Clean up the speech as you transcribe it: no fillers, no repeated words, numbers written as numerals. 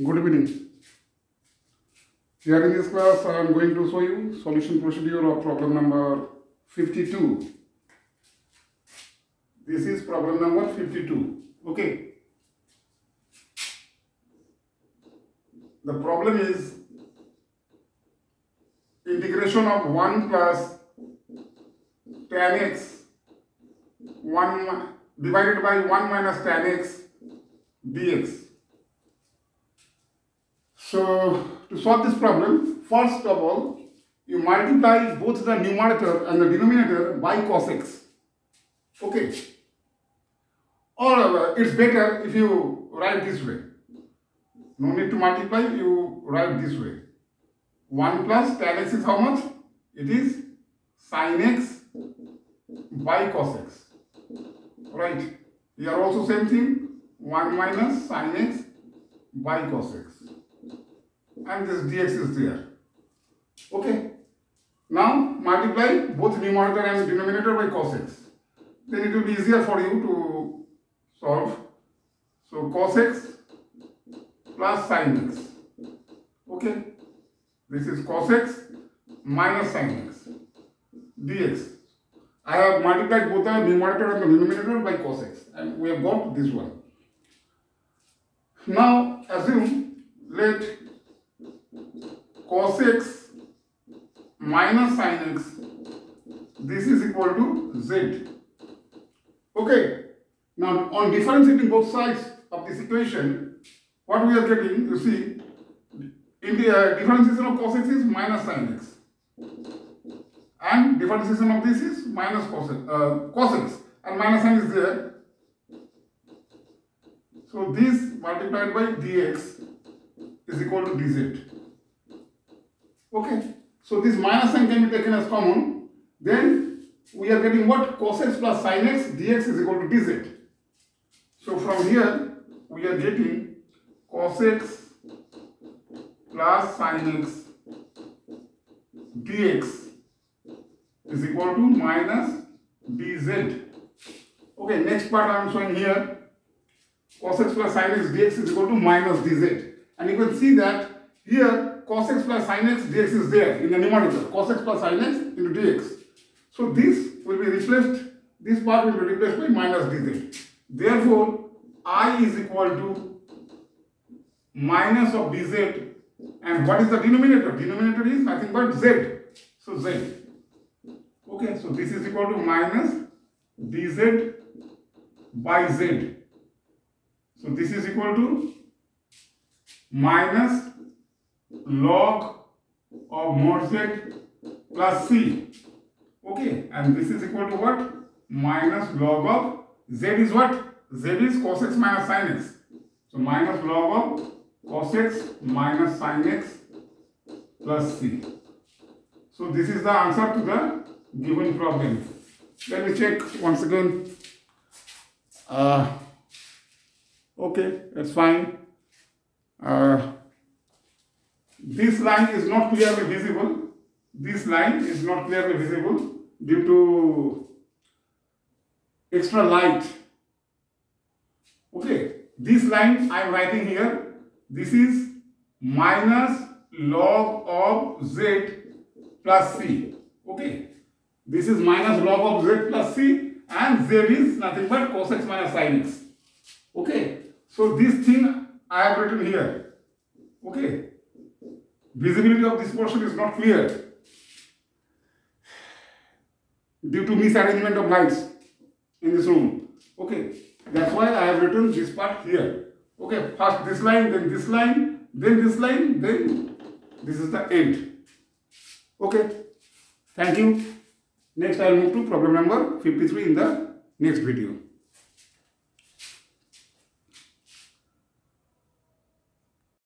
Good evening. Here in this class I am going to show you solution procedure of problem number 52. This is problem number 52. Okay. The problem is integration of 1 plus tan x 1 divided by 1 minus tan x dx. So, to solve this problem, first of all, you multiply both the numerator and the denominator by cos x. Okay. Or it's better if you write this way. No need to multiply, you write this way. 1 plus tan x is how much? It is sin x by cos x. Right. Here also same thing. 1 minus sin x by cos x. And this dx is there. Okay. Now multiply both numerator and denominator by cos x. Then it will be easier for you to solve. So cos x plus sin x. Okay. This is cos x minus sin x dx. I have multiplied both the numerator and the denominator by cos x, and we have got this one. Now assume let cos x minus sin x, this is equal to z. Okay, now on differentiating both sides of this equation, what we are getting, you see, in the differentiation of cos x is minus sin x. And differentiation of this is minus cos x, and minus sign is there. So this multiplied by dx is equal to dz. Okay, so this minus sign can be taken as common. Then we are getting what? Cos x plus sin x dx is equal to dz. So from here we are getting cos x plus sin x dx is equal to minus dz. Okay, next part I am showing here. Cos x plus sin x dx is equal to minus dz. And you can see that here cos x plus sin x dx is there in the numerator. Cos x plus sin x into dx. So this will be replaced, this part will be replaced by minus dz. Therefore, I is equal to minus of dz. And what is the denominator? Denominator is nothing but z. So z. Okay, so this is equal to minus dz by z. So this is equal to minus log of mod z plus c. Okay, and this is equal to what? Minus log of z is what? Z is cos x minus sin x. So minus log of cos x minus sin x plus c. So this is the answer to the given problem. Let me check once again. Okay, that's fine. This line is not clearly visible. This line is not clearly visible due to extra light. Okay, this line I am writing here. This is minus log of z plus c. Okay. This is minus log of z plus c, and z is nothing but cos x minus sin x. Okay, so this thing I have written here. Okay, visibility of this portion is not clear due to misarrangement of lights in this room. Okay, that's why I have written this part here. Okay, first this line, then this line, then this line, then this is the end. Okay, thank you. Next, I will move to problem number 53 in the next video.